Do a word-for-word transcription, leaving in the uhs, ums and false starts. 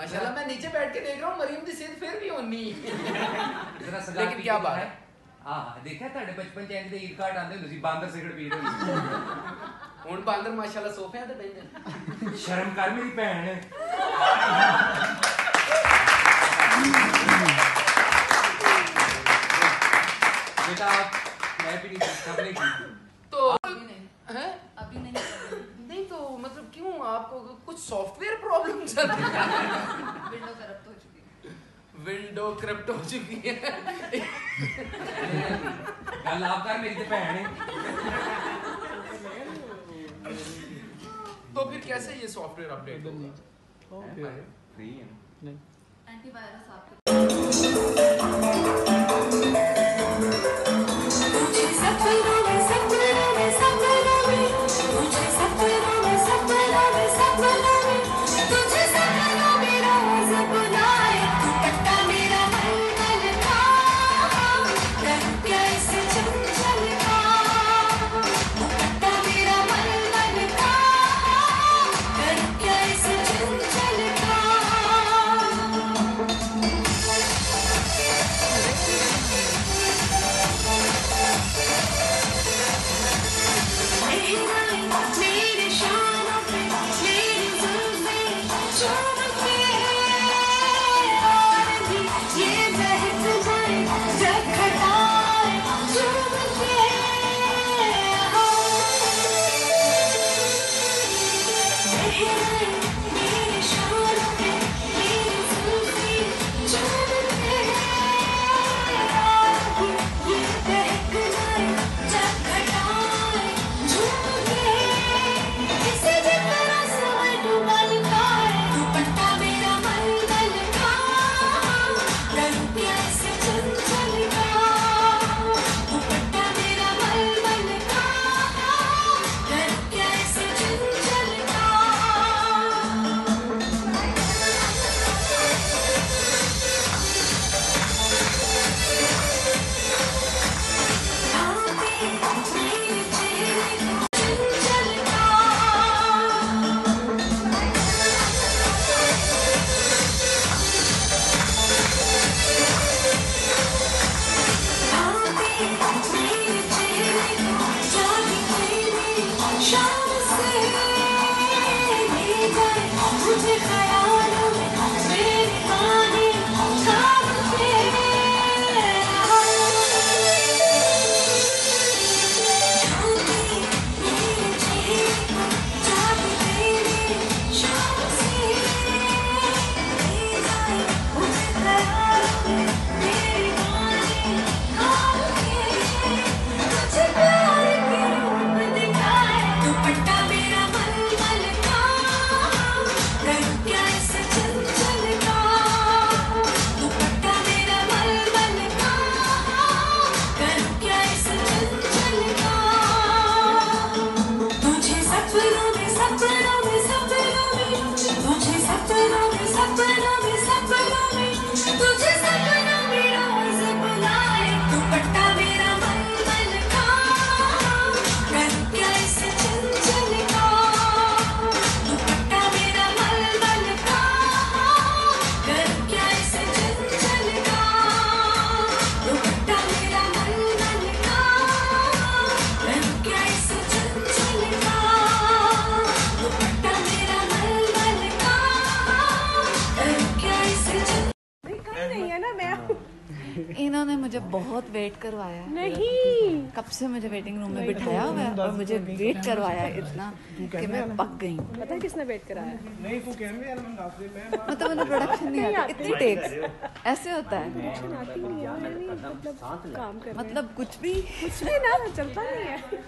माशाल्लाह मैं नीचे बैठ के देख रहा हूँ मरियम दी सेहत फिर भी होनी लेकिन क्या बात है। हाँ देखा तेरे बचपन च इंज दे ईद कार्ड आंदे हुंदे सी बांदर सिगरेट पी रहे हुंदे हुण बांदर माशाल्लाह सोफियां ते बैठे शर्म कर मेरी भैन बेटा मैं भी नहीं नहीं तो है? अभी नहीं नहीं तो मतलब क्यों आपको कुछ सॉफ्टवेयर प्रॉब्लम चल रही है? विंडो करप्ट हो चुकी है। विंडो करप्ट हो चुकी है। गल आप कर मेरी भैन तो फिर कैसे ये सॉफ्टवेयर अपडेट होगा? फ्री है ना? एंटीवायरस आपके इन्होंने मुझे बहुत वेट करवाया। नहीं कब से मुझे वेटिंग रूम में बिठाया हुआ है और मुझे वेट करवाया इतना कि मैं पक गई। पता है किसने वेट कराया? नहीं वो कैमरे मतलब उन्हें प्रोडक्शन नहीं आता, इतनी टेक्स ऐसे होता है मतलब काम मतलब कुछ भी कुछ भी ना चलता नहीं है।